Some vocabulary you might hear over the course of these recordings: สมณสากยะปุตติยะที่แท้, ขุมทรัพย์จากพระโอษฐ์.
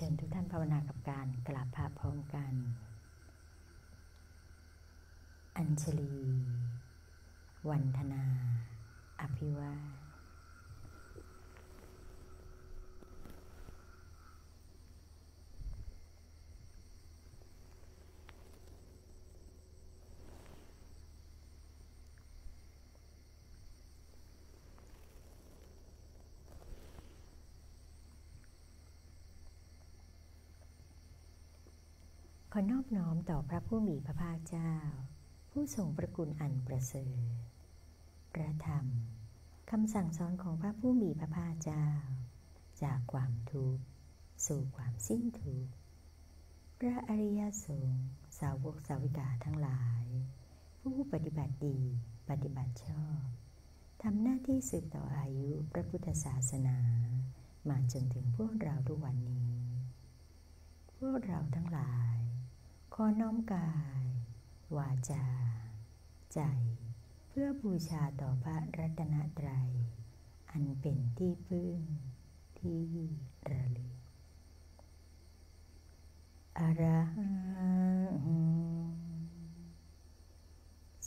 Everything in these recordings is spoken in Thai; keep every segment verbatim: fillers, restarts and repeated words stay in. เชิญทุกท่านภาวนากับการกราบพระพร้อมกันอัญชลีวันธนาอภิวาทขอนอบน้อมต่อพระผู้มีพระภาคเจ้าผู้ทรงพระคุณอันประเสริฐพระธรรมคำสั่งสอนของพระผู้มีพระภาคเจ้าจากความทุกข์สู่ความสิ้นทุกข์พระอริยสงฆ์สาวกสาวิกาทั้งหลายผู้ปฏิบัติดีปฏิบัติชอบทำหน้าที่สืบต่ออายุพระพุทธศาสนามาจนถึงพวกเราทุกวันนี้พวกเราทั้งหลายขอน้อมกายวาจาใจเพื่อบูชาต่อพระรัตนตรัยอันเป็นที่พึ่งที่ระลึกอรหัง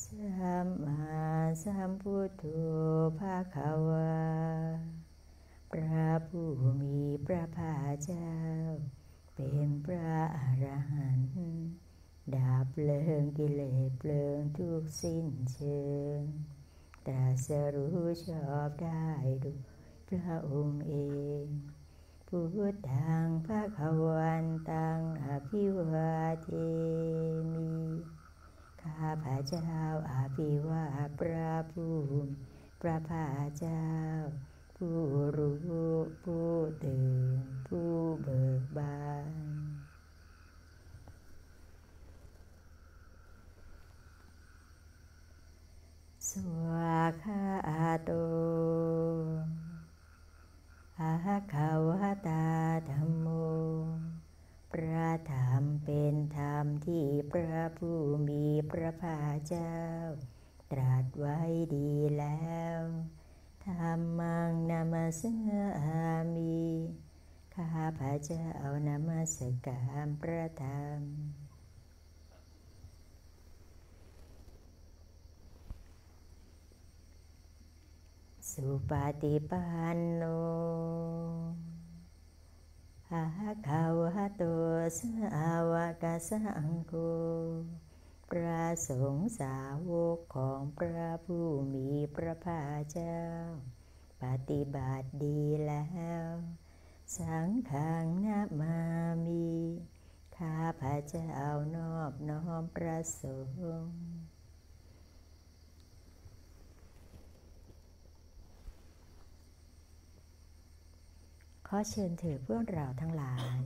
สัมมาสัมพุทโธภะคะวาพระผู้มีพระภาคเจ้าเป็นพระอรหันต์ดับเพลิงกิเลสเพลิงทุกสิ้นเชิงตรัสรู้ชอบได้ด้วยพระองค์เองพุทธังภคะวันตังอภิวาเทมิข้าพเจ้าอภิวาทพระผู้มีพระภาคเจ้าผู้รู้ผู้ตื่นผู้เบิกบานสวากขาโตอะขาวตาธรรมโมพระธรรมเป็นธรรมที่พระผู้มีพระภาคเจ้าตรัสไว้ดีแล้วธัมมังนามัสสามิข้าพเจ้านมัสการพระธรรมสุปฏิปันโนภะคะวะโตสาวกสังโฆพระสงฆ์สาวกของพระผู้มีพระภาคเจ้าปฏิบัติดีแล้วสังฆังนะมามิข้าพเจ้านอบน้อมพระสงฆ์ขอเชิญเถิดพวกเราทั้งหลาย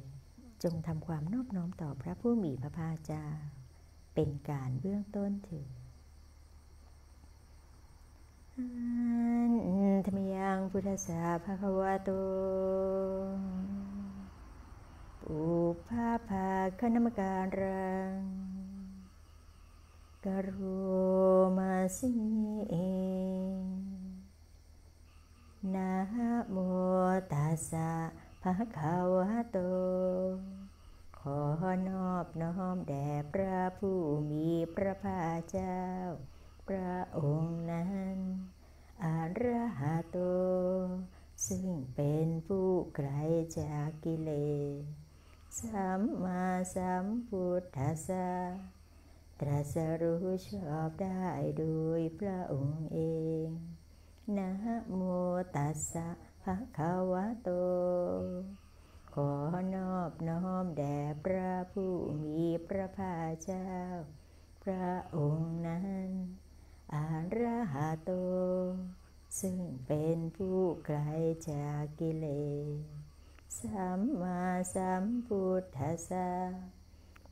จงทำความนอบน้อมต่อพระผู้มีพระภาคเจ้าเป็นการเบื้องต้นถึงธัมมังพุทธัสสะภะคะวะโตอุปาภาคณมการังกรุมาสิเอนะโมตัสสะภะคะวะโตขอนอบน้อมแด่พระผู้มีพระภาคเจ้าพระองค์นั้นอรหัตโตซึ่งเป็นผู้ไกลจากกิเลสสัมมาสัมพุทธัสสะตรัสรู้ชอบได้โดยพระองค์เองนะโมตัสสะภะคะวะโตขอนอบน้อมแด่พระผู้มีพระภาคเจ้าพระองค์นั้นอรหัตโตซึ่งเป็นผู้ไกลจากกิเลสสัมมาสัมพุทธัสสะ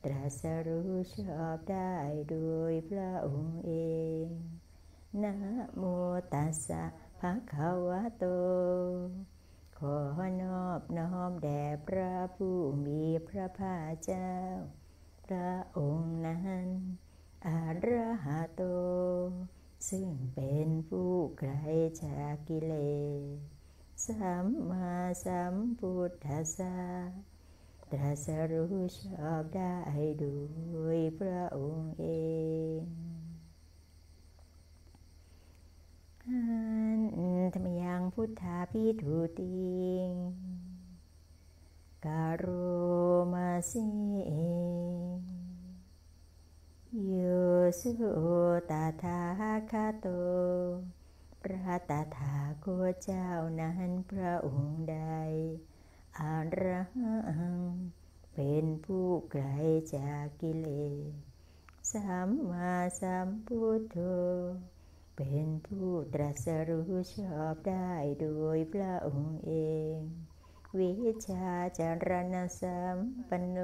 ตรัสรู้ชอบได้โดยพระองค์เองนะโมตัสสะภะคะวะโตขอนอบน้อมแด่พระผู้มีพระภาคเจ้าพระองค์นั้นอรหัตโตซึ่งเป็นผู้ไกลจากกิเลสสัมมาสัมพุทธัสสะต ตรัสรู้ชอบได้โดยพระองค์เองธรรมยังพุทธาภิทุติกาโรมาสิโยสุตถาคโตพระตถาคตเจ้านั้นพระองค์ใดอรหังเป็นผู้ไกลจากกิเลสสัมมาสัมพุทโธเป็นผู้ตรัสรู้ชอบได้โดยพระองค์เองวิชชาจารณสัมปันโน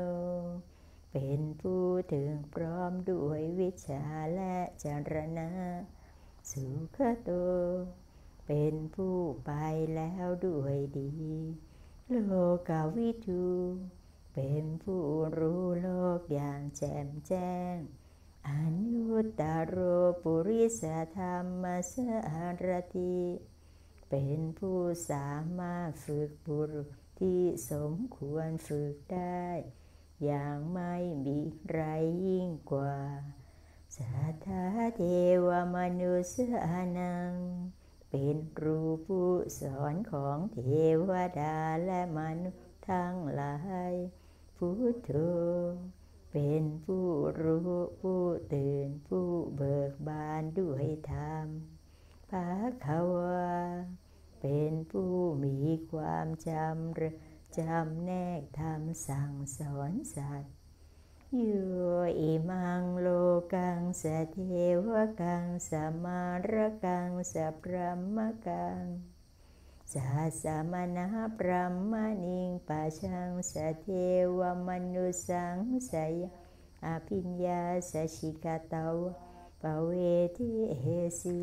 เป็นผู้ถึงพร้อมด้วยวิชาและจารณะสุขโตเป็นผู้ไปแล้วด้วยดีโลกวิทูเป็นผู้รู้โลกอย่างแจ่มแจ้งอนุตตโรปุริสธรรมสารติเป็นผู้สามารถฝึกบุรุษที่สมควรฝึกได้อย่างไม่มีไรยิ่งกว่าสัทธาเทวมนุสานังเป็นครูผู้สอนของเทวดาและมนุษย์ทั้งหลายพุทโธเป็นผู้รู้ผู้ตื่นผู้เบิกบานด้วยธรรมภาคาวะเป็นผู้มีความจำจำแนกธรรมสั่งสอนสัตว์โยอิมังโลกังสเทวกังสมาระกังสพรัมมกังสาสมณะพรัมมณิงปะชังสเทวมนุสังสยอภิญญาสชิกตาวปเวทิเฮสี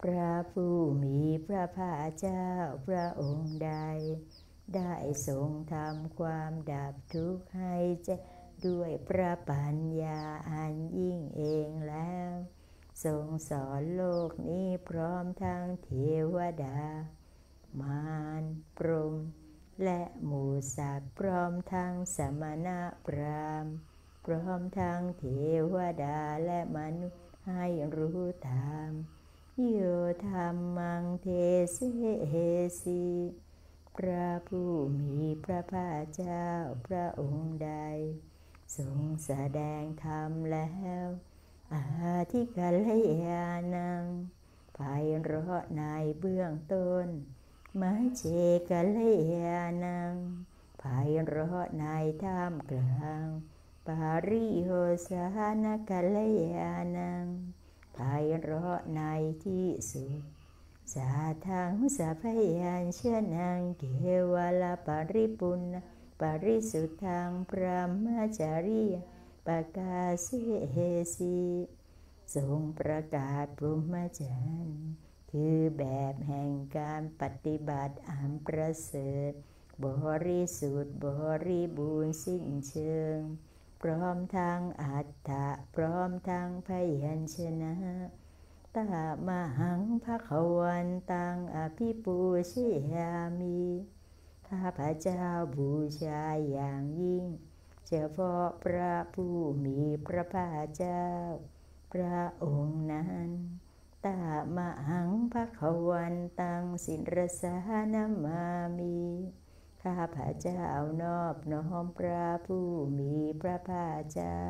พระผู้มีพระภาคเจ้าพระองค์ใดได้ทรงทำความดับทุกข์ให้แจ้งด้วยพระปัญญาอันยิ่งเองแล้วทรงสอนโลกนี้พร้อมทั้งเทวดามารพรหมและหมู่สัตว์พร้อมทั้งสมณะพราหมณ์พร้อมทั้งเทวดาและมนุษย์ให้รู้ธรรมโยธรรมังเทเสสีพระผู้มีพระภาคเจ้าพระองค์ใดทรงแสดงธรรมแล้วอาทิกัลยาณังไพเราะในเบื้องต้นมัชฌิกัลยาณังไพเราะในท่ามกลางปาริโยสานกัลยาณังไพเราะในที่สุดสาทังสัพพยัญชนะเกวลปริปุณปริสุทธังพระมจริยปกาเสสีทรงประกาศพรหมจรรย์คือแบบแห่งการปฏิบัติอันประเสริฐบริสุทธิ์บริบูรณ์สิ้นเชิงพร้อมทั้งอัฏฐะพร้อมทั้งพยัญชนะตามหังภคะวันตังอภิปูชยามิข้าพเจ้าบูชาอย่างยิ่งเฉพาะพระผู้มีพระภาคเจ้าพระองค์นั้นตามหังภคะวันตังศิรสานามามิข้าพเจ้านอบน้อมพระผู้มีพระภาคเจ้า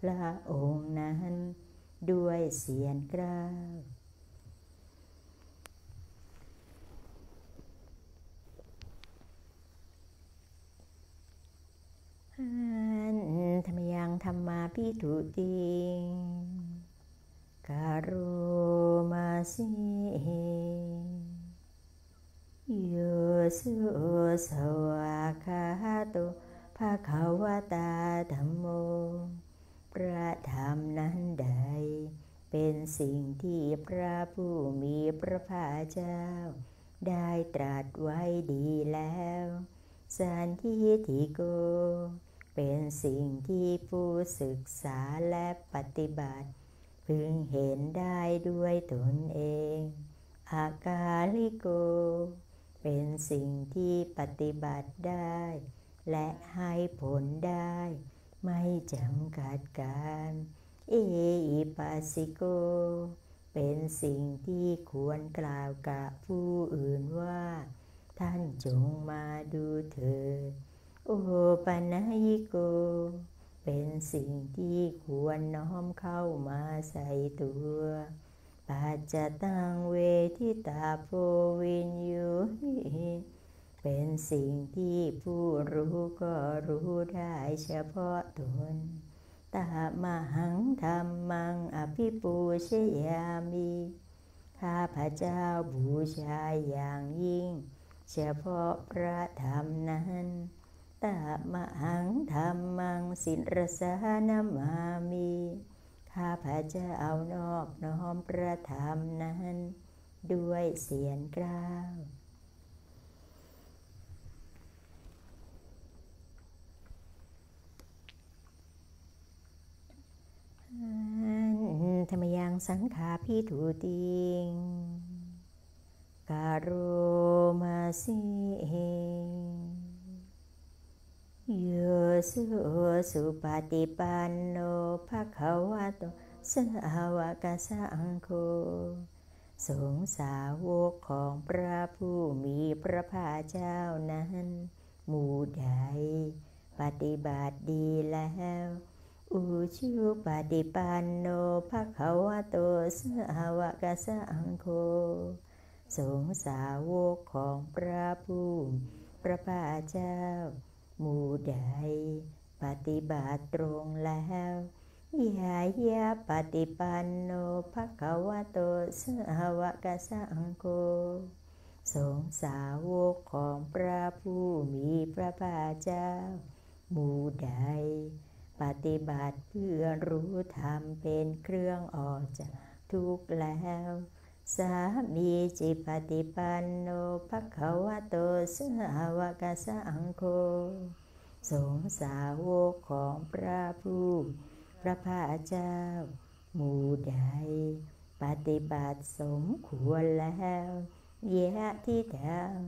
พระองค์นั้นด้วยเสียงกล้าวอันธรรมยังธรรมาภิทุติกาโรมาสิโยสุสวะคาโตภะคะวะตาธัมโมพระธรรมนั้นใดเป็นสิ่งที่พระผู้มีพระภาคเจ้าได้ตรัสไว้ดีแล้วสันทิฏฐิโกเป็นสิ่งที่ผู้ศึกษาและปฏิบัติพึงเห็นได้ด้วยตนเองอากาลิโกเป็นสิ่งที่ปฏิบัติได้ และให้ผลได้ไม่จำกัดการเออิปัสสิโกเป็นสิ่งที่ควรกล่าวกับผู้อื่นว่าท่านจงมาดูเถิดโอปนยิโกเป็นสิ่งที่ควรน้อมเข้ามาใส่ตัวปัจจตังเวทิตาโพวินยูหิเป็นสิ่งที่ผู้รู้ก็รู้ได้เฉพาะตนตามหังธัมมังอภิปูชยามิข้าพเจ้าบูชาอย่างยิ่งเฉพาะพระธรรมนั้นตามหังธัมมังสิรสานมามิข้าพเจ้าเอานอบน้อมพระธรรมนั้นด้วยเสียงกล่าวธรรมยังสังขาพิถุติงกาโรมาสิโยสุสุปฏิปันโนภควโตสาวกสังโฆสงฆ์สาวกของพระผู้มีพระภาคเจ้านั้นหมู่ใดปฏิบัติดีแล้วอุชุปฏิปันโนภควโตสาวกสังโฆสงฆ์สาวกของพระผู้มีพระภาคเจ้าหมู่ใดปฏิบัติตรงแล้วยายาปฏิปันโนภควโตสาวกสังโฆสงฆ์สาวกของพระผู้มีพระภาคเจ้าหมู่ใดปฏิบัติเพื่อรู้ธรรมเป็นเครื่องออกจากทุกข์แล้วสามีจิปฏิปันโนภควโตสาวกสังโฆสงฆ์สาวกของพระผู้พระภาคเจ้าหมู่ใดปฏิบัติสมควรแล้วเยะที่ท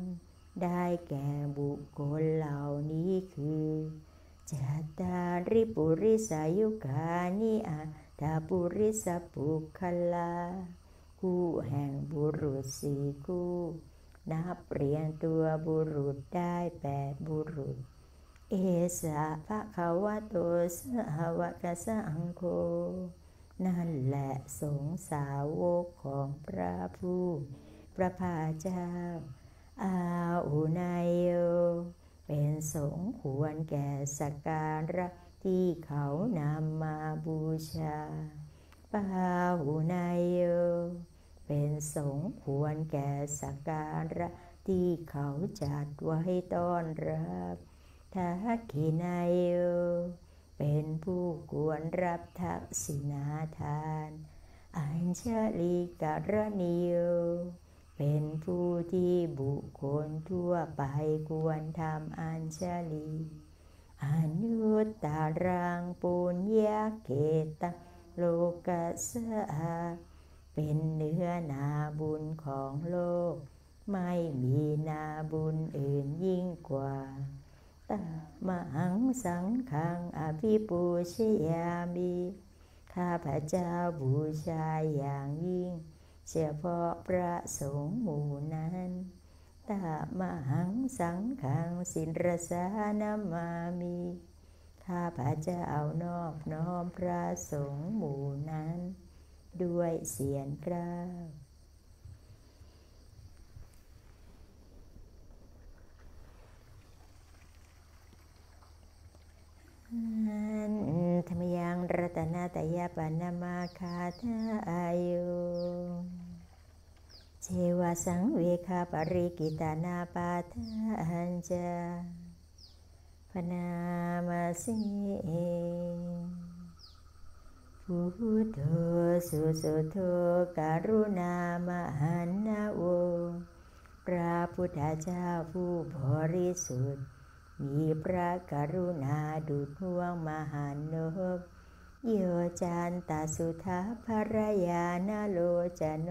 ำได้แก่บุคคลเหล่านี้คือจัตตาริปุริสายุกานิอัตตาปุริสปุคคลาคู่แห่งบุรุษสี่คู่นับเรียงตัวบุรุษได้แปดบุรุษเอสะภควโตสาวกสังโฆนั่นแหละสงฆ์สาวกของพระผู้พระภาคเจ้าอาหุนายโยเป็นสงฆ์ควรแก่สักการะที่เขานำมาบูชาปาหุนายโยเป็นสงฆ์ควรแก่สักการะที่เขาจัดไว้ต้อนรับทักขินายโยเป็นผู้ควรรับทักษิณาทานอัญชลีการณิโยเป็นผู้ที่บุคคลทั่วไปควรทำอัญชลีอนุตตรังปุญญเขตะโลกัสสะเป็นเนื้อนาบุญของโลกไม่มีนาบุญอื่นยิ่งกว่าตามหังสังฆังอภิปูชยามิข้าพเจ้าบูชาอย่างยิ่งเฉพาะพระสงฆ์หมู่นั้นตามหังสังฆังสิรสานมามิข้าพเจ้าเอานอบน้อมพระสงฆ์หมู่นั้นด้วยเสียงกล่าวธรรมยังรัตนะตยปนมาคาทาอายุเชวสังเวคาปริกิตานาปาทานจาพนามาสิพุทโธสุสุโธกรุณามหันนาโวพระพุทธเจ้าผู้บริสุทธิ์มีพระกรุณาดุจห่วงมหานพโยจันตสุทาภรยานาโลจโน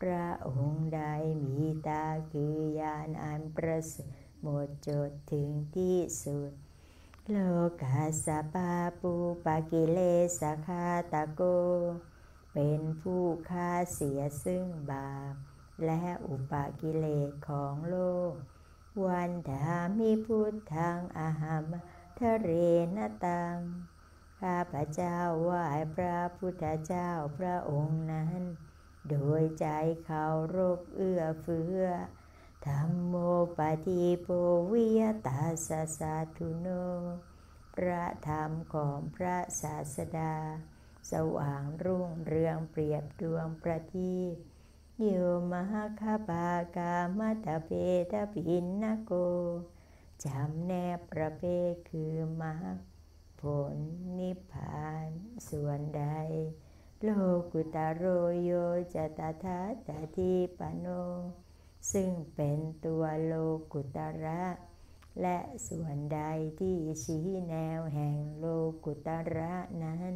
พระองค์ใดมีตาคือยานอันประเสริฐ หมดจดถึงที่สุดโลกัสสะปะปูปะกิเลสะฆาตโกเป็นผู้ฆ่าเสียซึ่งบาปและอุปกิเลสของโลกวันธามิพุทธังอะหัมมทเรนะตังข้าพเจ้าไหว้พระพุทธเจ้าพระองค์นั้นโดยใจเคารพเอื้อเฟื้อธัมโมปฏิโปวิยตัสสะสาธุโนพระธรรมของพระศาสดาสว่างรุ่งเรืองเปรียบดวงประทีปโยมหคปากามตะเพทภินนโกจำแนกประเภทคือมรรคผลนิพพานส่วนใดโลกุตโรโยจตถาตถิปโนซึ่งเป็นตัวโลกุตระและส่วนใดที่ชี้แนวแห่งโลกุตระนั้น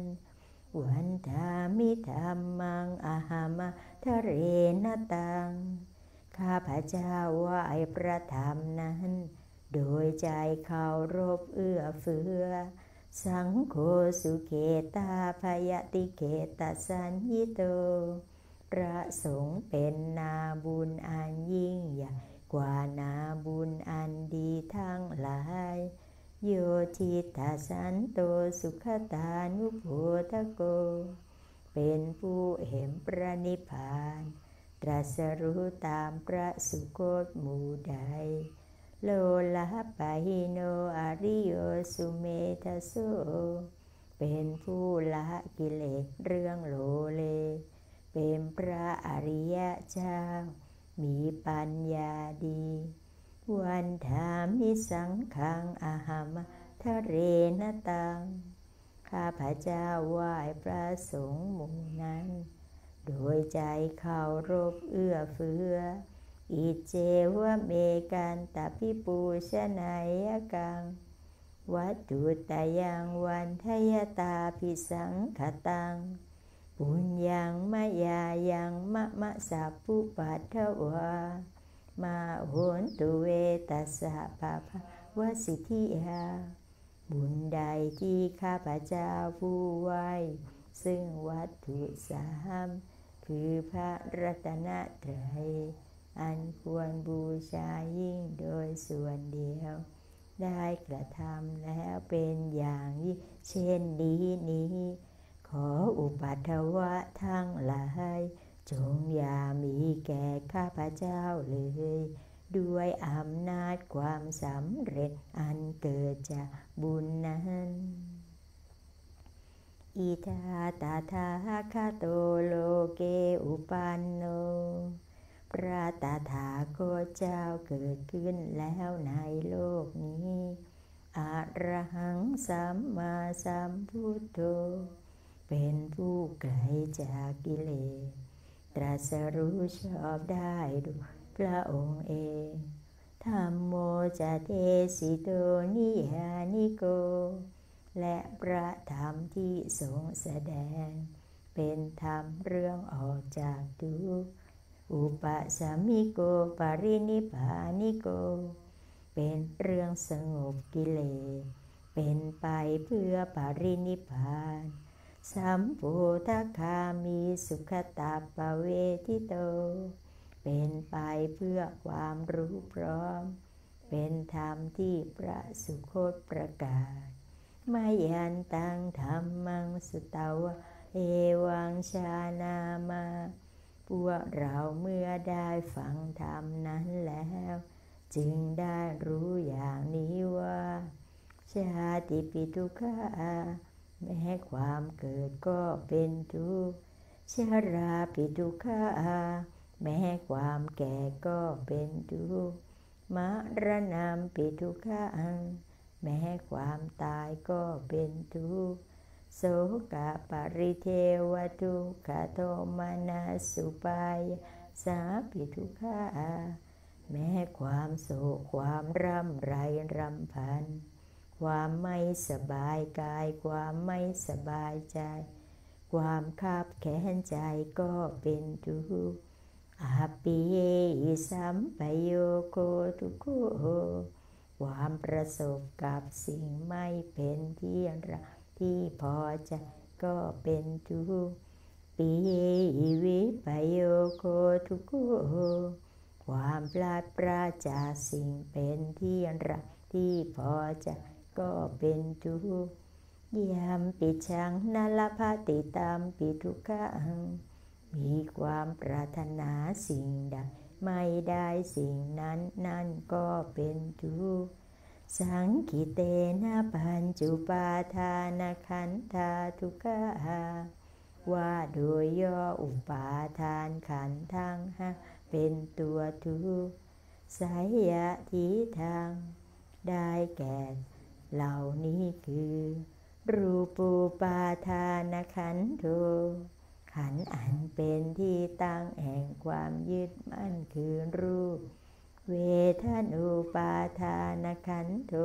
วันธามิธัมมังอะหัมมทเรนะตังข้าพเจ้าไหว้พระธรรมนั้นโดยใจเคารพเอื้อเฟื้อสังโฆสุเขตาภยติเขตสัญญิโตพระสงฆ์เป็นนาบุญอันยิ่งใหญ่กว่านาบุญอันดีทั้งหลายโยทิตาสันโตสุขตานุโภทโกเป็นผู้เห็นพระนิพพานตรัสรู้ตามพระสุคตหมู่ใดโลลาปะหิโนอริโยสุเมธโสเป็นผู้ละกิเลสเรื่องโลเลเป็นพระอริยเจ้ามีปัญญาดีวันธามิสังฆังอะหัมมทเรนะตังข้าพเจ้าไหว้พระสงฆ์หมู่นั้นโดยใจเคารพเอื้อเฟื้ออิเจวะเมกันตพิปูชนายกังวัตถุตยังวันทยตาภิสังขตังปุญญังมายายังมะมะสัพพุปัทถวามาโหนตุเวตัสสะปะภะวะสิทธิยาบุญใดที่ข้าพเจ้าผู้ไหว้ซึ่งวัตถุสามคือพระรัตนตรัยอันควรบูชายิ่งโดยส่วนเดียวได้กระทำแล้วเป็นอย่างยิ่งเช่นนี้นี้ขออุปัฏฐวะทั้งหลายจงอย่ามีแก่ข้าพเจ้าเลยด้วยอำนาจความสำเร็จอันเกิดจากบุญนั้นอิทาตาทาคาโตโลเกอุปันโนพระตถาคตเจ้าเกิดขึ้นแล้วในโลกนี้อะระหังสัมมาสัมพุทโธเป็นผู้ไกลจากกิเลสตรัสรู้ชอบได้ด้วยพระองค์เองธัมโมจเตสิโตนิยานิโกและพระธรรมที่ทรงแสดงเป็นธรรมเรื่องออกจากทุกข์อุปสัมมิโกปรินิพพานิโกเป็นเรื่องสงบกิเลสเป็นไปเพื่อปรินิพพานสัมโพธคามีสุขตาปเวทิโตเป็นไปเพื่อความรู้พร้อมเป็นธรรมที่พระสุคตประกาศมายันตังธัมมังสุตาวะเอวังชานามาพวกเราเมื่อได้ฟังธรรมนั้นแล้วจึงได้รู้อย่างนี้ว่าชาติปิทุกขาแม้ความเกิดก็เป็นทุกข์ชราปิทุกขาแม้ความแก่ก็เป็นทุกข์มรณัมปิทุกขาแม้ความตายก็เป็นทุกข์โสกะปริเทวทุกขโทมนัสสุปายสาปิทุกขาแม้ความโศกความร่ำไรรำพันความไม่สบายกายความไม่สบายใจความคับแค้นใจก็เป็นทุกข์ ภิเยอิสัมปโยโกทุกโขความประสบกับสิ่งไม่เป็นที่รักที่พอใจก็เป็นทุกข์ภิเยอิวิปโยโกทุกโขความพลาดพลาดจากสิ่งเป็นที่รักที่พอใจก็เป็นทุกข์ยามปิชังนลภาติตามปิทุกขังมีความปรารถนาสิ่งใดไม่ได้สิ่งนั้นนั่นก็เป็นทุกข์สังขิเตนะปัญจุปาทานขันธาทุกขาว่าโดยย่ออุปาทานขันธ์ทั้งห้าเป็นตัวทุกข์สายะทิทางได้แก่เหล่านี้คือรูปูปาทานขันโธขันธ์อันเป็นที่ตั้งแห่งความยึดมั่นคือรูปเวทนูปาทานขันโธ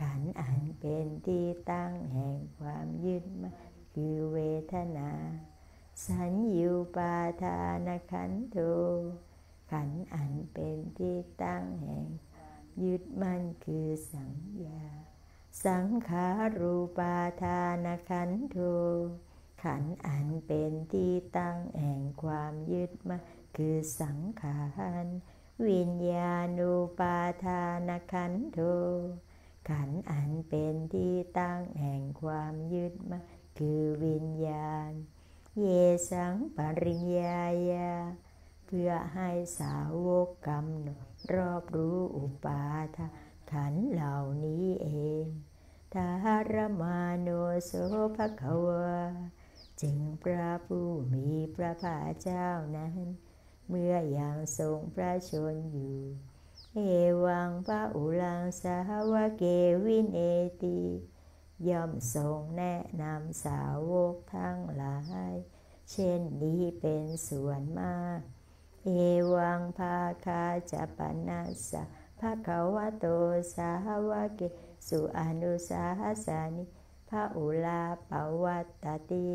ขันธ์อันเป็นที่ตั้งแห่งความยึดมั่นคือเวทนาสัญญูปาทานขันโธขันธ์อันเป็นที่ตั้งแห่งยึดมั่นคือสัญญาสังขารูปาทานขันโธขันธ์อันเป็นที่ตั้งแห่งความยึดมั่นคือสังขารวิญญาณูปาทานขันโธขันธ์อันเป็นที่ตั้งแห่งความยึดมั่นคือวิญญาณเยสังปริญญายาเพื่อให้สาวกกำหนดรอบรู้อุปาทานขันธ์เหล่านี้เองทารมาโนโสภควาจึงพระผู้มีพระภาคเจ้านั้นเมื่อยังทรงพระชนอยู่เอวังพระอุลังสาวเกวินเนติย่อมทรงแนะนำสาวกทั้งหลายเช่นนี้เป็นส่วนมากเอวังภาคาจะปนัสสะภควโตสาวเกสุอนุสาสานิพระอุลาปวัตตติ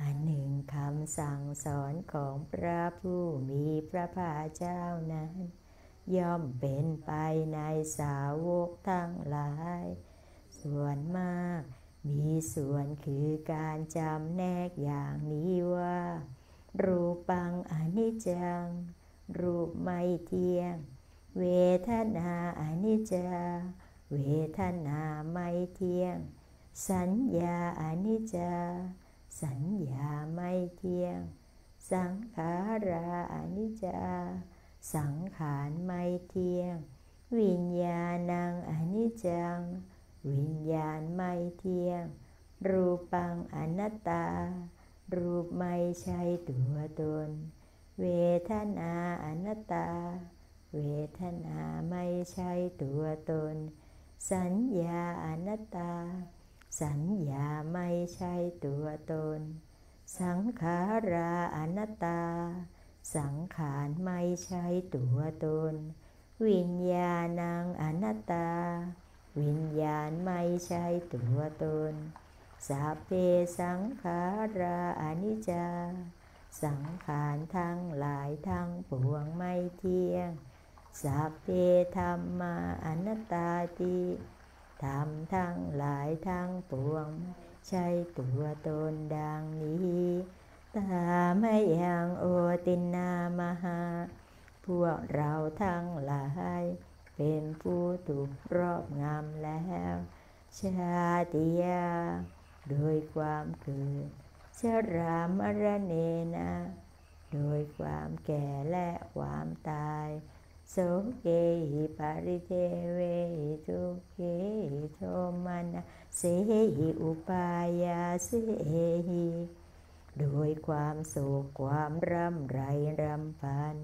อันหนึ่งคำสั่งสอนของพระผู้มีพระภาคเจ้านั้นย่อมเป็นไปในสาวกทั้งหลายส่วนมากมีส่วนคือการจำแนกอย่างนี้ว่ารูปังอนิจจังรูปไม่เที่ยงเวทนาอนิจจาเวทนาไม่เที่ยงสัญญาอนิจจาสัญญาไม่เที่ยงสังขาราอนิจจาสังขารไม่เที่ยงวิญญาณังอนิจจังวิญญาณไม่เที่ยงรูปังอนัตตารูปไม่ใช่ตัวตนเวทนาอนัตตาเวทนาไม่ใช่ตัวตนสัญญาอนัตตาสัญญาไม่ใช่ตัวตนสังขาราอนัตตาสังขารไม่ใช่ตัวตนวิญญาณังอนัตตาวิญญาณไม่ใช่ตัวตนสัพเพสังขาราอนิจจาสังขารทั้งหลายทั้งปวงไม่เที่ยงสัพเพธัมมาอนัตตาติธรรมทั้งหลายทั้งปวงไม่ใช่ตัวตนดังนี้ตามะยังโอตินนามหาพวกเราทั้งหลายเป็นผู้ถูกรอบงำแล้วชาติยาโดยความเกิดชรามรณะนะโดยความแก่และความตายโสเกหิปริเทเวหิทุกเขหิโทมนะเสหิอุปายาเสหิโดยความโศกความร่ำไรรำพัน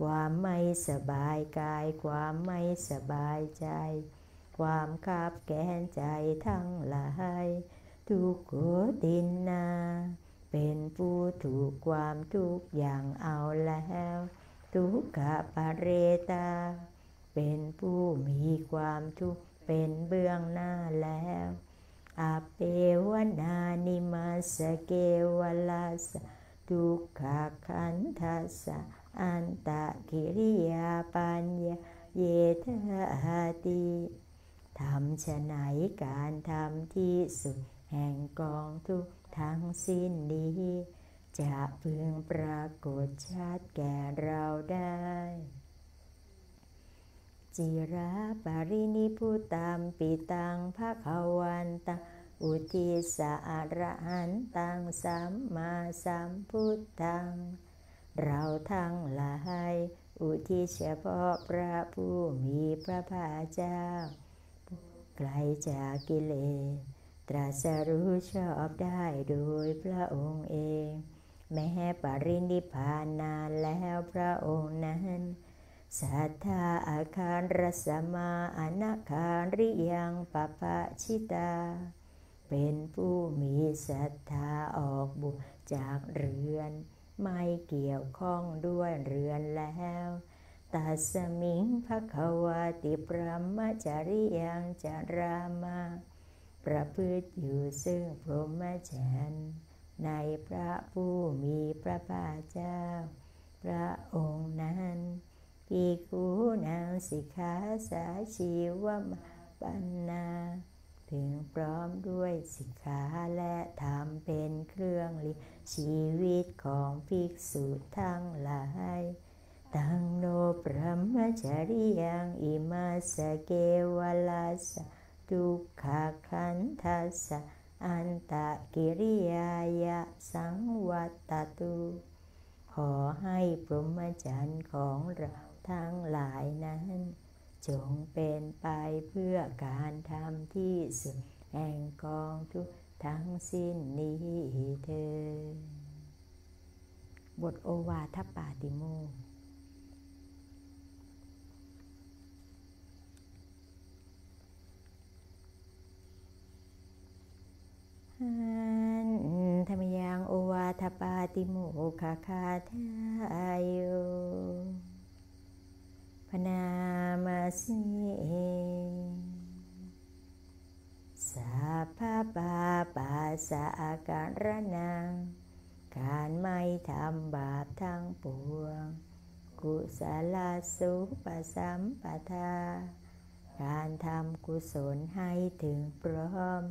ความไม่สบายกายความไม่สบายใจความคับแค้นใจทั้งหลายทุกโขตินนาเป็นผู้ถูกความทุกข์อย่างเอาแล้วทุกขปะเรตาเป็นผู้มีความทุกข์เป็นเบื้องหน้าแล้วอเปวนานิมัสเกวลาส ทุกขขันธัสสะอันตกิริยาปัญญาเยธาติทำฉนัยการทำที่สุดแห่งกองทุกข์ทั้งสิ้นนี้จะพึงปรากฏชัดแก่เราได้จิราปรินิพพุตังปิตังภคะวันตังอุทิสะอรหันตังสัมมาสัมพุทธังเราทั้งหลายอุทิศเฉพาะพระผู้มีพระภาคเจ้าไกลจากกิเลสตรัสรู้ชอบได้โดยพระองค์เองแม้ปรินิพพานนานแล้วพระองค์นั้นสัทธาอาคารรัสมาอนาคาริยังปปะชิตาเป็นผู้มีศรัทธาออกบุญจากเรือนไม่เกี่ยวข้องด้วยเรือนแล้วตัสมิงภควติพรหมจริยังจารามาประพฤติอยู่ซึ่งพรหมจรรย์ในพระผู้มีพระภาคเจ้าพระองค์นั้นภิกขุนังสิกขาสาชีวมปันนาถึงพร้อมด้วยสิกขาและธรรมเป็นเครื่องเลี้ยงชีวิตของภิกษุทั้งหลายตังโนพรหมจริยังอิมาสเกวลาสะทุกขขันธัสสะอันตกิริยายะสังวัตตตุขอให้พรหมจรรย์ของเราทั้งหลายนั้นจงเป็นไปเพื่อการทำที่สุดแห่งกองทุกข์ทั้งสิ้นนี้เถิดบทโอวาทปาติโมกข์ธรรมยังโอวาทปาติโมกขคาทายุพนามาสิสัพพะปาปาสะอาการนังการไม่ทำบาปทั้งปวงกุศลสุปสัมปทาการทำกุศลให้ถึงพร้อม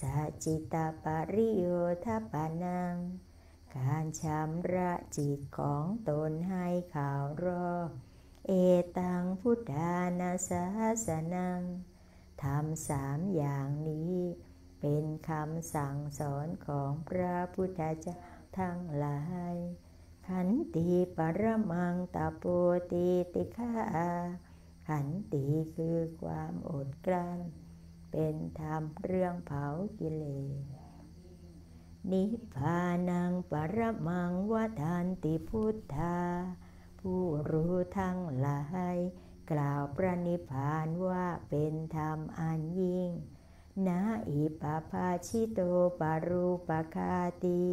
สัจจิตาปริโยทปานังการชำระจิตของตนให้ขาวรอบเอตังพุทธานาสาสนังทำสามอย่างนี้เป็นคำสั่งสอนของพระพุทธเจ้าทั้งหลายขันติปรมังตโปติติฆาขันติคือความอดกลั้นเป็นธรรมเรื่องเผากิเลสนิพพานังปรมังวทันติพุทธาผู้รู้ทั้งหลายกล่าวพระนิพพานว่าเป็นธรรมอันยิ่งนะอิปปาชิโตปรูปคาติ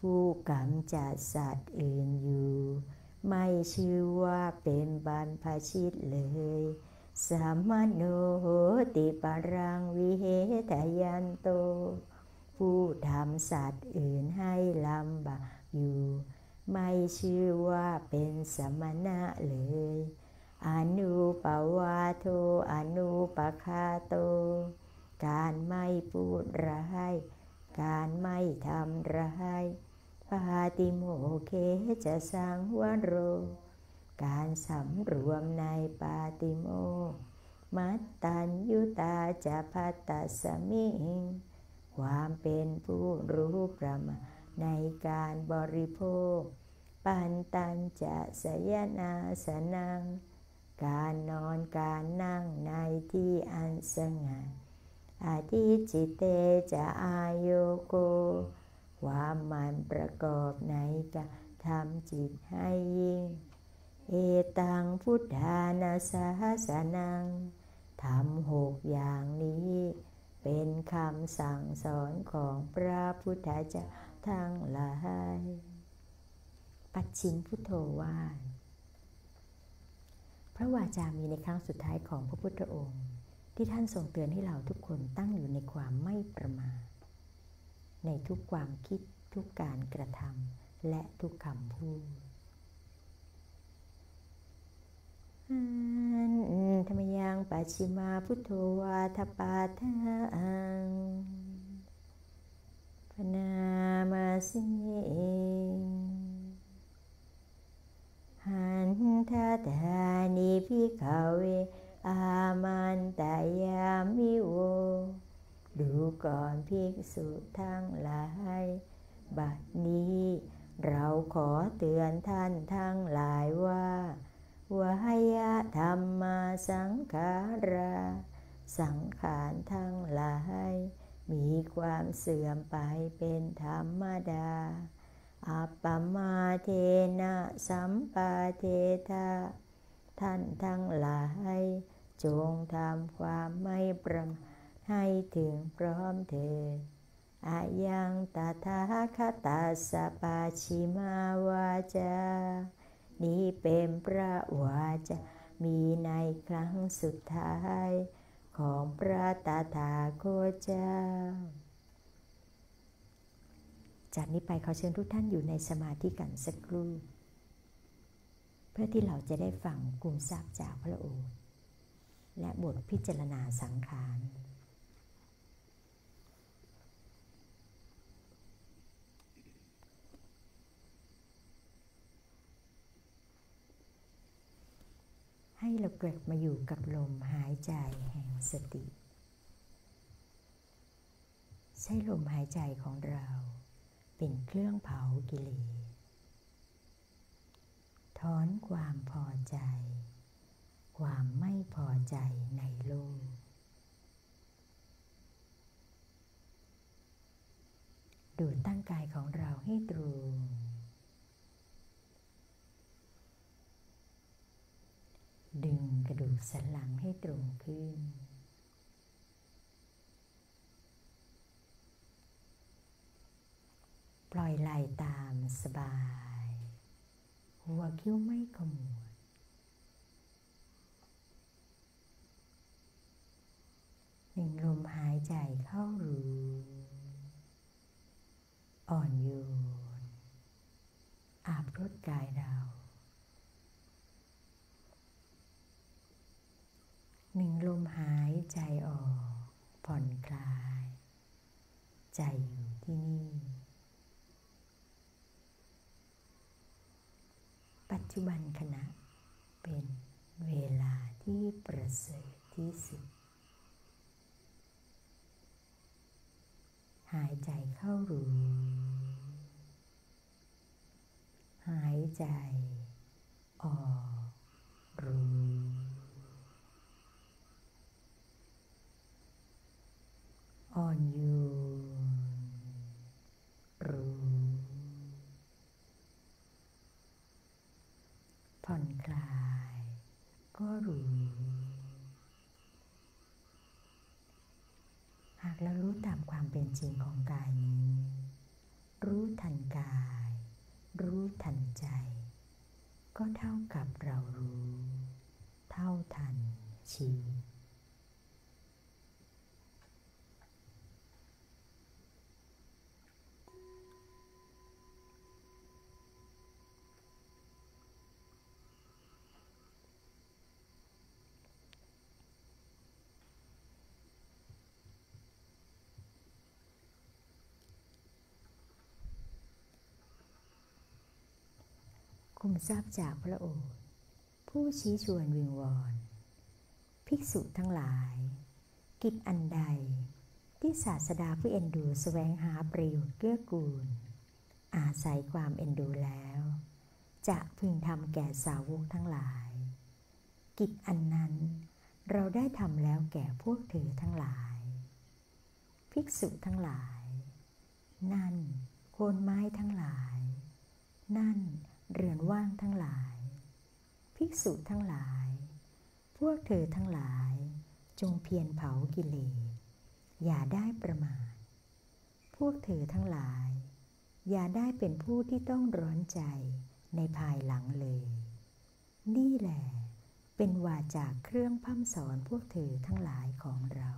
ผู้กำจัดสัตว์อื่นอยู่ไม่ชื่อว่าเป็นบรรพชิตเลยสัมมโนโหติปรังวิเหทยันโตผู้ทำสัตว์อื่นให้ลำบากอยู่ไม่ชื่อว่าเป็นสมณะเลยอนุปวาโทอนุปคาโตการไม่พูดร้ายการไม่ทำร้ายปาติโมเคจะสังวโรการสำรวมในปาติโมกข์มัตตัญญุตาจะภัตตัสสมิงความเป็นผู้รู้ประมาณในการบริโภคปันตัญจะสยนาสนังการนอนการนั่งในที่อันสงัดอธิจิเตจะอายโกความมันประกอบในการทำจิตให้ยิ่งเอตังพุทธานาสาสนังทำหกอย่างนี้เป็นคำสั่งสอนของพระพุทธเจ้าทั้งหลายปัจฉิมพุทโธวาทพระวาจามีในครั้งสุดท้ายของพระพุทธองค์ที่ท่านทรงเตือนให้เราทุกคนตั้งอยู่ในความไม่ประมาทในทุกความคิดทุกการกระทำ และทุกคำพูดธรรมยังปัจฉิมาพุทโธวาทปาทังปนามาสิหันทะธานิพิกขเวอามันตายามิโวดูก่อนภิกษุทั้งหลายบัดนี้เราขอเตือนท่านทั้งหลายว่าวายะธรรมาสังขาราสังขารทั้งหลายมีความเสื่อมไปเป็นธรรมดาอัปปมาเทนะสัมปาเททะท่านทั้งหลายจงทำความไม่ประมาทให้ถึงพร้อมเถิดอายังตถาคตัสสะปัจฉิมาวาจานี้เป็นพระวาจามีในครั้งสุดท้ายของพระตถาคตเจ้าจากนี้ไปขอเชิญทุกท่านอยู่ในสมาธิกันสักครู่เพื่อที่เราจะได้ฟังกลุ่มทราบจากพระโอษฐ์และบทพิจารณาสังขารให้เราเกิดมาอยู่กับลมหายใจแห่งสติใช้ลมหายใจของเราเป็นเครื่องเผากิเลสถอนความพอใจความไม่พอใจในโลกดูตั้งกายของเราให้ตรงดึงกระดูกสันหลังให้ตรงขึ้นปล่อยไหล่ตามสบายหัวคิ้วไม่ขมวดหนึ่งลมหายใจเข้ารู้อ่อนโยนอาบรดกายเราหนึ่งลมหายใจออกผ่อนคลายใจอยู่ที่นี่ปัจจุบันขณะเป็นเวลาที่ประเสริฐที่สุดหายใจเข้ารู้หายใจออกรู้อ่อนโยนรู้ผ่อนคลายก็รู้หากเรารู้ตามความเป็นจริงของกายนี้รู้ทันกายรู้ทันใจก็เท่ากับเรารู้เท่าทันชีวิตคงทราบจากพระโอษฐ์ผู้ชี้ชวนวิงวอนภิกษุทั้งหลายกิจอันใดที่ศาสดาผู้เอ็นดูแสวงหาประโยชน์เกื้อกูลอาศัยความเอ็นดูแล้วจะพึงทำแก่สาวกทั้งหลายกิจอันนั้นเราได้ทำแล้วแก่พวกเธอทั้งหลายภิกษุทั้งหลายนั่นโคนไม้ทั้งหลายนั่นเรือนว่างทั้งหลายภิกษุทั้งหลายพวกเธอทั้งหลายจงเพียรเผากิเลสอย่าได้ประมาทพวกเธอทั้งหลายอย่าได้เป็นผู้ที่ต้องร้อนใจในภายหลังเลยนี่แหละเป็นวาจาเครื่องพร่ำสอนพวกเธอทั้งหลายของเรา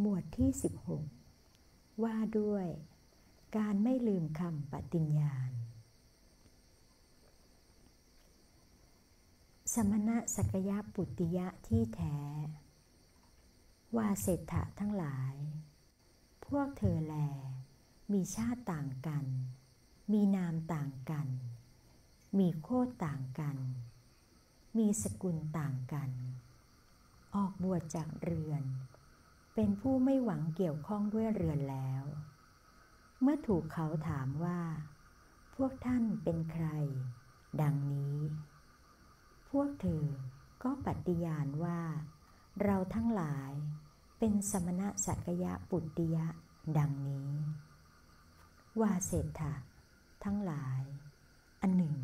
หมวดที่สิบหกว่าด้วย การไม่ลืมคำปฏิญญาณสมณสักยปุตติยะที่แท้ว่าเศรษฐะทั้งหลายพวกเธอแลมีชาติต่างกันมีนามต่างกันมีโคตรต่างกันมีสกุลต่างกันออกบวชจากเรือนเป็นผู้ไม่หวังเกี่ยวข้องด้วยเรือนแล้วเมื่อถูกเขาถามว่าพวกท่านเป็นใครดังนี้พวกเธอก็ปฏิญาณว่าเราทั้งหลายเป็นสมณสักยปุตติยะดังนี้ว่าเศรษฐะทั้งหลายอันหนึ่ง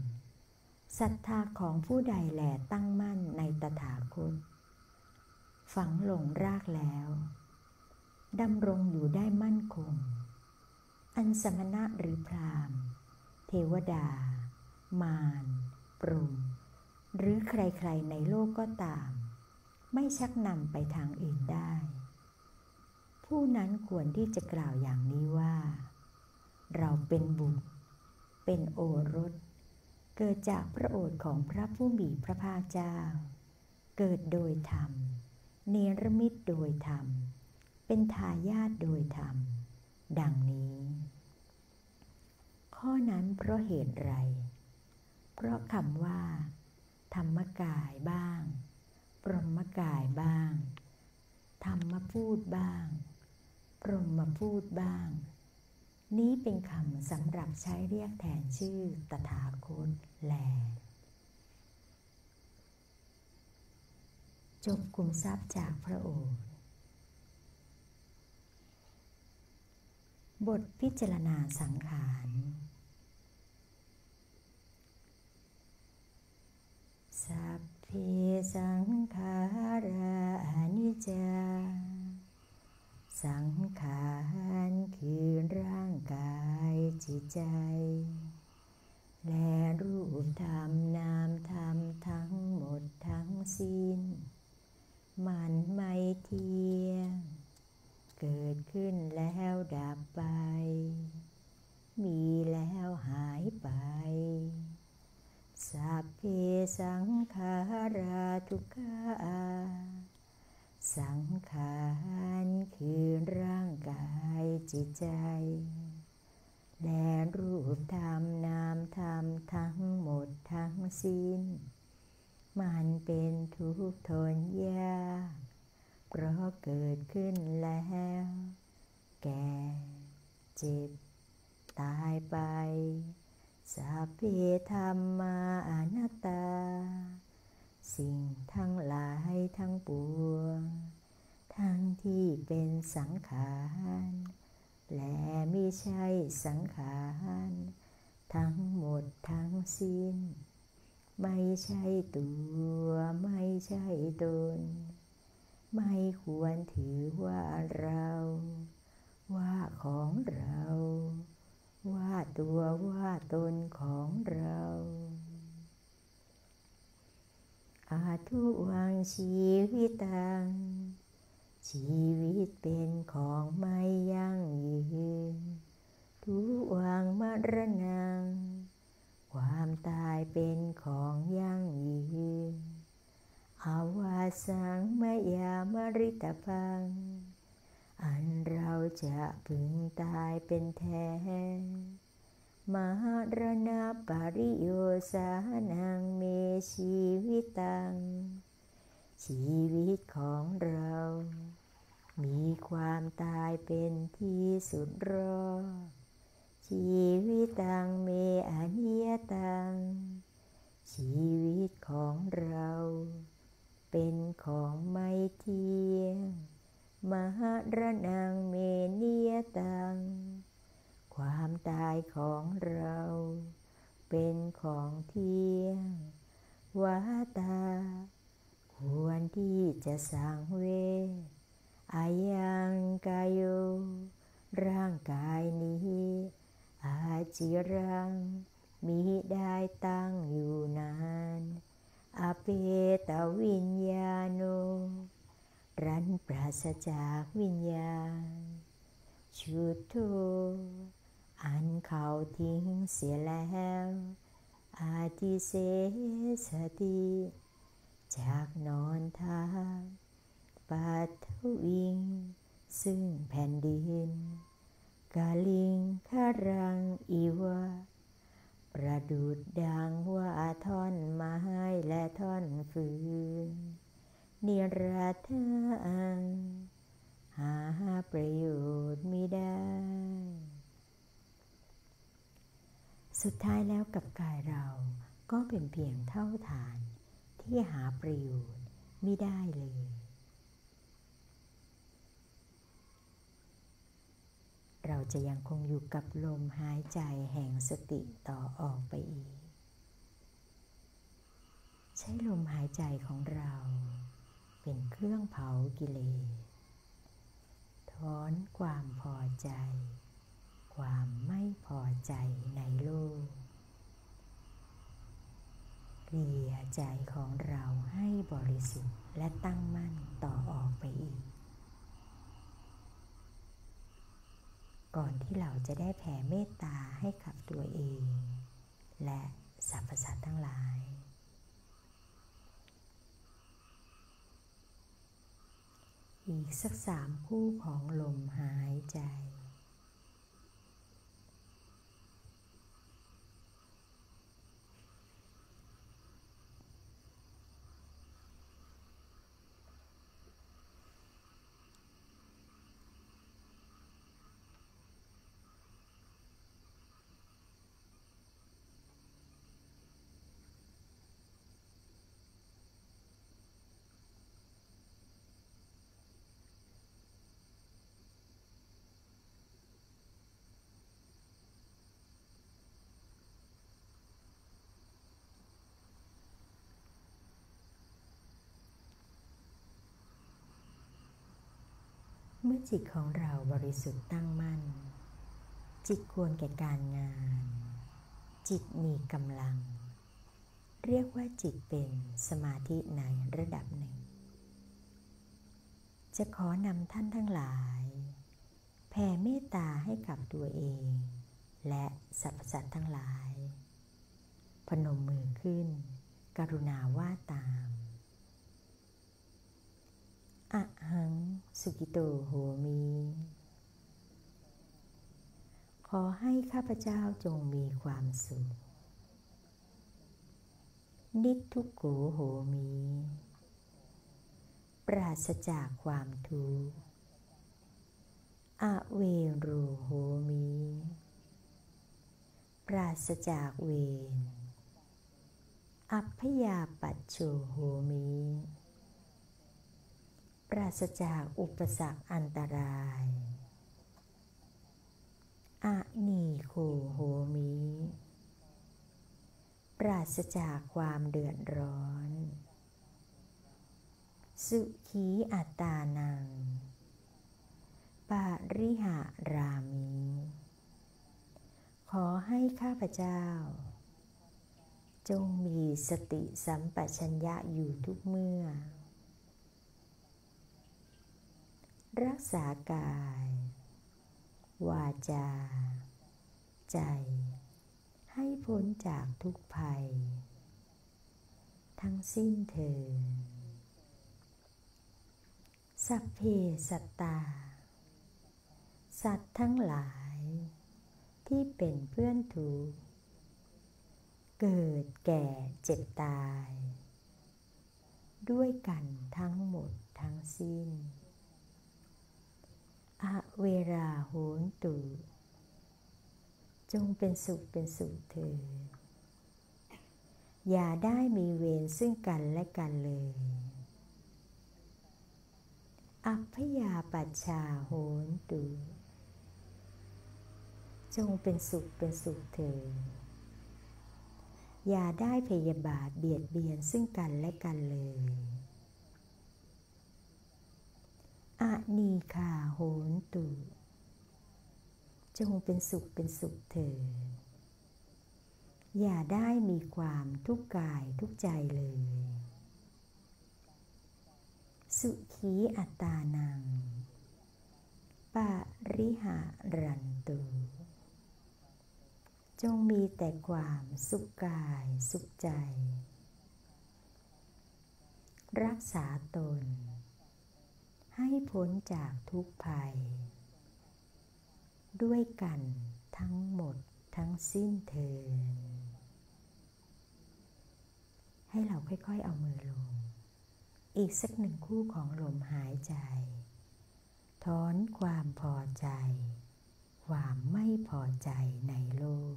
ศรัทธาของผู้ใดแลตั้งมั่นในตถาคตฝังลงรากแล้วดำรงอยู่ได้มั่นคงอันสมณะหรือพราหมณ์เทวดามารพรหมหรือใครๆในโลกก็ตามไม่ชักนำไปทางอื่นได้ผู้นั้นควรที่จะกล่าวอย่างนี้ว่าเราเป็นบุตรเป็นโอรสเกิดจากพระโอษฐ์ของพระผู้มีพระภาคเจ้าเกิดโดยธรรมเนรมิตโดยธรรมเป็นทายาทโดยธรรมดังนี้ข้อนั้นเพราะเหตุไรเพราะคำว่าธรรมกายบ้างพรหมกายบ้างธรรมพูดบ้างพรหมพูดบ้างนี้เป็นคำสำหรับใช้เรียกแทนชื่อตถาคตแลจบคุมทรัพย์จากพระโอษฐ์บทพิจารณาสังขารสัพเพสังขารานิจจาสังขารคือร่างกายจิตใจและรูปธรรมนามธรรมทั้งหมดทั้งสิ้นมันไม่เที่ยงเกิดขึ้นแล้วดับไปมีแล้วหายไปสัพเพสังขาราทุกขาสังขารคือร่างกายจิตใจและรูปธรรมนามธรรมทั้งหมดทั้งสิ้นมันเป็นทุกข์ทนยากเพราะเกิดขึ้นแล้วแก่เจ็บตายไปสัพเพธัมมาอนัตตาสิ่งทั้งหลายทั้งปวงทั้งที่เป็นสังขารและไม่ใช่สังขารทั้งหมดทั้งสิ้นไม่ใช่ตัวไม่ใช่ตนไม่ควรถือว่าเราว่าของเราว่าตัวว่าตนของเราอาทุวังชีวิตังชีวิตเป็นของไม่ยั่งยืนทุวังมรณังความตายเป็นของยั่งยืนอาวาสังมยามริตภังอันเราจะพึงตายเป็นแท้มรณปริโยสานังเมชีวิตังชีวิตของเรามีความตายเป็นที่สุดรอชีวิตังเมอนิยตังชีวิตของเราเป็นของไม่เที่ยงมรณังเมนิยตังความตายของเราเป็นของเที่ยงวาตาควรที่จะสังเวชอายังกายโยร่างกายนี้อาจิรังมิได้ตั้งอยู่นานอเปตวิญญาโนรันปราศจากวิญญาณชุดโธ อันเขาทิ้งเสียแล้วอาทิเสสติจากนอนทางปัทวิงซึ่งแผ่นดินกาลิงคารังอีวะประดุดดังว่าท่อนไม้และท่อนฟืนนิราทังหาประโยชน์มิได้สุดท้ายแล้วกับกายเราก็เป็นเพียงเท่าฐานที่หาประโยชน์มิได้เลยเราจะยังคงอยู่กับลมหายใจแห่งสติต่อออกไปอีกใช้ลมหายใจของเราเป็นเครื่องเผากิเลสถอนความพอใจความไม่พอใจในโลกเลียใจของเราให้บริสุทธิ์และตั้งมั่นต่อออกไปอีกก่อนที่เราจะได้แผ่เมตตาให้กับตัวเองและสรรพสัตว์ทั้งหลายอีกสักสามคู่ของลมหายใจเมื่อจิตของเราบริสุทธิ์ตั้งมั่นจิตควรแก่การงานจิตมีกำลังเรียกว่าจิตเป็นสมาธิในระดับหนึ่งจะขอนำท่านทั้งหลายแผ่เมตตาให้กับตัวเองและสรรพสัตว์ทั้งหลายพนมมือขึ้นกรุณาว่าตามอะหังสุกิโตโหมิขอให้ข้าพเจ้าจงมีความสุขนิทุกโขโหมิปราศจากความทุกข์อเวโรโหมิปราศจากเวรอัพพยาปัชโชโหมิปราศจากอุปสรรคอันตรายอะนีโคโหมิปราศจากความเดือดร้อนสุขีอัตตานังปาริหารามิขอให้ข้าพเจ้าจงมีสติสัมปชัญญะอยู่ทุกเมื่อรักษากายวาจาใจให้พ้นจากทุกภัยทั้งสิ้นเถิดสัพเพสัตตาสัตว์ทั้งหลายที่เป็นเพื่อนทุกข์เกิดแก่เจ็บตายด้วยกันทั้งหมดทั้งสิ้นอเวราโหนตุจงเป็นสุขเป็นสุขเถิดอย่าได้มีเวรซึ่งกันและกันเลยอัพพยาปัชชาโหนตุจงเป็นสุขเป็นสุขเถิดอย่าได้พยาบาทเบียดเบียนซึ่งกันและกันเลยอานีคาโหนตุจงเป็นสุขเป็นสุขเถิดอย่าได้มีความทุกข์กายทุกข์ใจเลยสุขีอัตตานังปาริหารันตุ จงมีแต่ความสุขกายสุขใจรักษาตนให้พ้นจากทุกภัยด้วยกันทั้งหมดทั้งสิ้นเถิดให้เราค่อยๆเอามือลงอีกสักหนึ่งคู่ของลมหายใจถอนความพอใจความไม่พอใจในโลก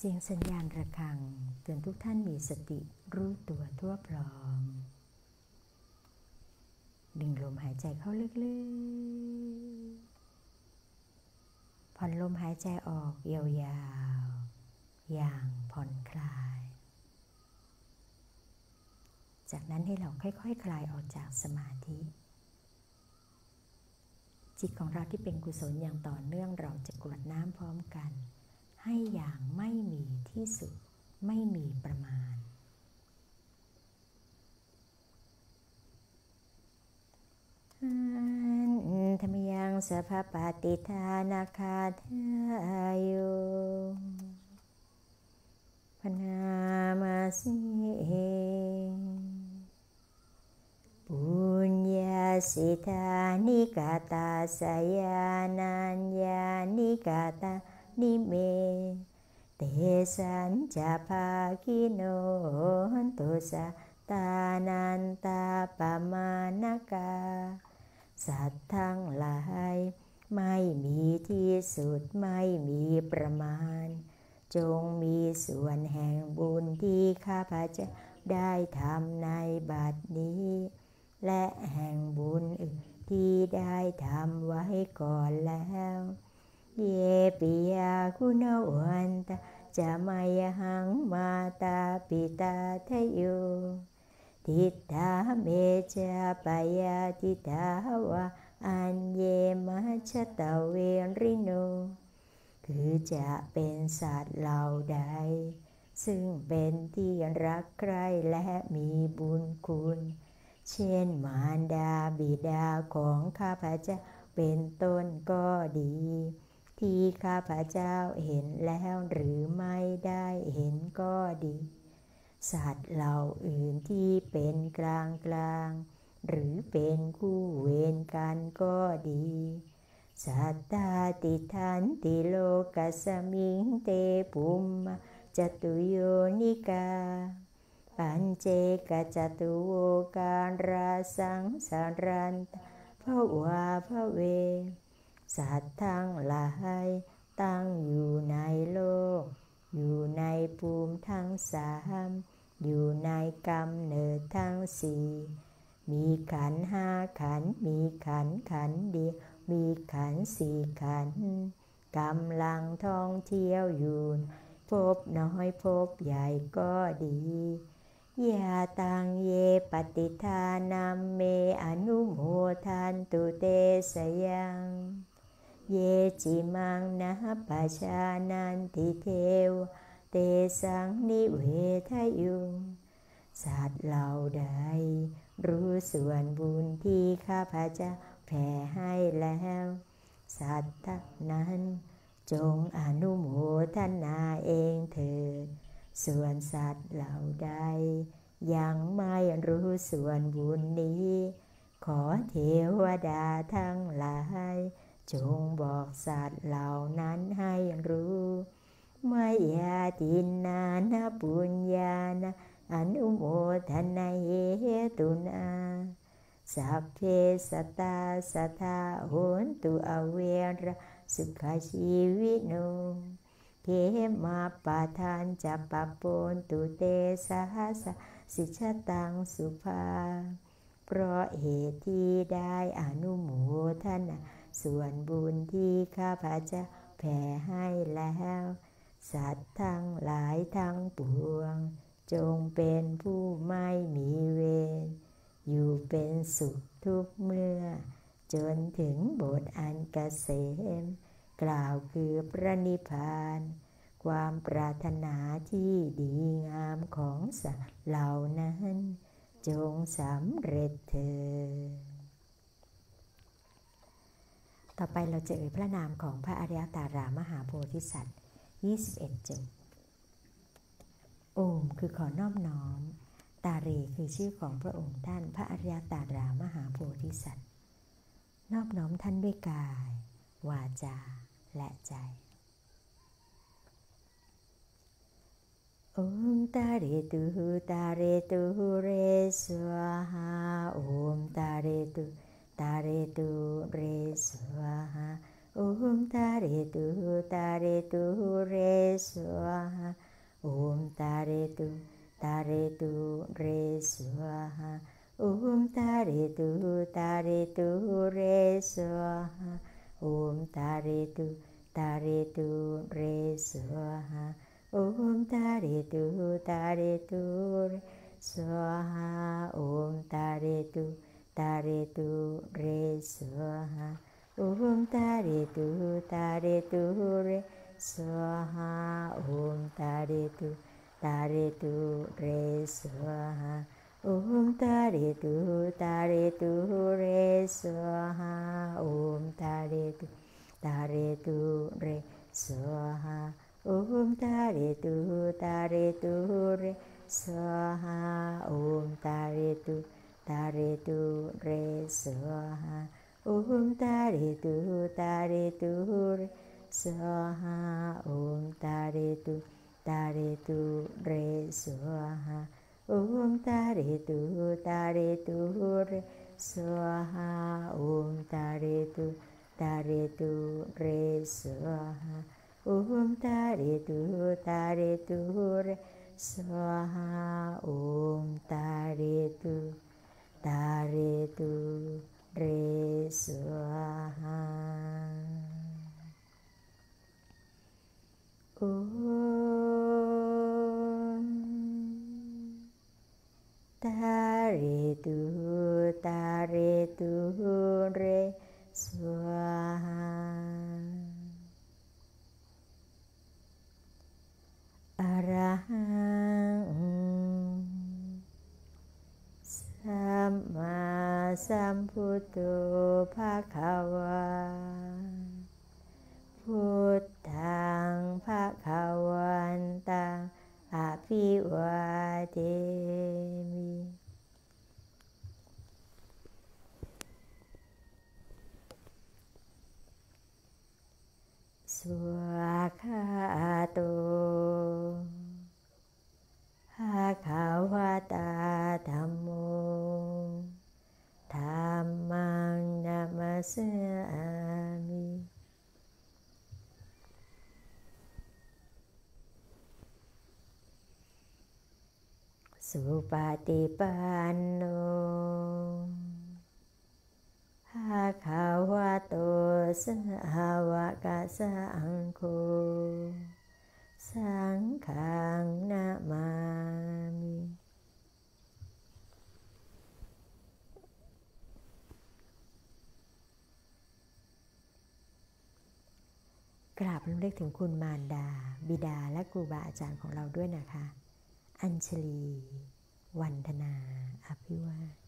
เสียงสัญญาณระฆังเตือนทุกท่านมีสติรู้ตัวทั่วพร้อมดึงลมหายใจเข้าลึกๆผ่อนลมหายใจออกยาวๆอย่างผ่อนคลายจากนั้นให้เราค่อยๆ ค, คลายออกจากสมาธิจิตของเราที่เป็นกุศลอย่างต่อเนื่องเราจะกรวดน้ำพร้อมกันให้อย่างไม่มีที่สุดไม่มีประมาณอันธรรมยังสภปฏิทานาคาทายงพนามาสิปุญญาสิทานิกาตาสยานัญญานิกาตานิเมเตสัญจภาคิโนตุสะตานันตาปมานกาสัตว์ทั้งหลายไม่มีที่สุดไม่มีประมาณจงมีส่วนแห่งบุญที่ข้าพเจ้าได้ทำในบัดนี้และแห่งบุญอื่นที่ได้ทำไว้ก่อนแล้วเยปิยาคุณวันตาจะมายหังมาตาปิตาทะโยทิฏฐาเมจาปยาทิฏฐาวะอัญเยมัชฌตาเวริโนคือจะเป็นสัตว์เหล่าใดซึ่งเป็นที่รักใคร่และมีบุญคุณเช่นมารดาบิดาของข้าพเจ้าเป็นต้นก็ดีที่ข้าพเจ้าเห็นแล้วหรือไม่ได้เห็นก็ดีสัตว์เหล่าอื่นที่เป็นกลางกลางหรือเป็นคู่เวรกันก็ดีสัตตาติทันติโลกัสสมิงเตปุมมะจตุโยนิกาปัญเจกจตุโวการาสังสารันตภวาภเวสัตว์ทั้งหลายตั้งอยู่ในโลกอยู่ในภูมิทั้งสามอยู่ในกำเนิดทั้งสี่มีขันธ์ห้าขันธ์มีขันธ์ขันธ์เดียวมีขันธ์สี่ขันธ์กำลังท่องเที่ยวอยู่พบน้อยพบใหญ่ก็ดียาตังเยปฏิทานัมเมอนุโมทันตุเตสยังเยจิมังนะปัชานันติเทวเตสังนิเวทยุงสัตว์เหล่าใดรู้ส่วนบุญที่ข้าพเจ้าแผ่ให้แล้วสัตว์นั้นจงอนุโมทนาเองเถิดส่วนสัตว์เหล่าใดยังไม่รู้ส่วนบุญนี้ขอเทวดาทั้งหลายจงบอกสัตว์เหล่านั้นให้รู้มายาตินานะปุญญานะอนุโมทนาเหตุนาสัพเพสัตตาสัทธาโหนตุอเวระสุขชีวิโนเขมาปะทานจะปะปนตุเตสะสะสิชะตังสุภาเพราะเหตุที่ได้อนุโมทนาส่วนบุญที่ข้าพเจ้า แผ่ให้แล้วสัตว์ทั้งหลายทั้งปวงจงเป็นผู้ไม่มีเวรอยู่เป็นสุขทุกเมื่อจนถึงบทอันเกษมกล่าวคือพระนิพพานความปรารถนาที่ดีงามของสัตว์เหล่านั้นจงสำเร็จเถิดต่อไปเราจะเอ่ยพระนามของพระอริยตารามหาโพธิสัตว์ยี่สิบเอ็ดจบโอมคือขอน้อมน้อมตาเรคือชื่อของพระองค์ท่านพระอริยตารามหาโพธิสัตว์นอบน้อมท่านด้วยกายวาจาและใจโอมตาเรตุตาเรตุเรสวาหาโอมตาเรตุตาเรตุเรสวาหาโอมตาเรตุตาเรตุเรสวาหาโอมตาเรตุตาเรตุเรสวาหาโอมตาเรตุตาเรตุเรสวาหาโอมตาเรตุตาเรตุเรสวาหาโอมตาเรตุตาเรตุเรสวาหาโอมตาเรตุตาเรตุเรสวาหาโอมตาเรตุตาเรตุเรสวาหาโอมตาเรตุตาเรตุเรสวาหาโอมตาเรตุตาเรตุเรสวาหาโอมตาเรตุตาเรตุเรสวาหาโอมตาเรตุตาเรตุเรสวาหาโอมตาเรตุตาเรตุเรสวาหาโอมตาเรตุตาเรตุเรสวาหาโอมตาเรตุตาเรตุเรสวาหาโอมตาเรตุตาเรตุเรสวาหาโอมตาเรตุตาเรตุเรสวาหาโอมตาเรตุตาเรตุเรสวาหาโอมตาเรตุตาเรตุเรสวาหาโอมตาเรตุตาเรตุเรสวาหาอะระหังสัมมาสัมพุทโธภะคะวาพุทธังภะคะวันตังอะภิวาเทมิสวากขาโตภะคะวะตาธัมโมธัมมังนะมัสสามิสุปฏิปันโนภะคะวะโตสาวกสังโฆสังฆังนะมามิกราบรำลึกถึงคุณมารดาบิดาและครูบาอาจารย์ของเราด้วยนะคะอัญชลีวันธนาอภิวาท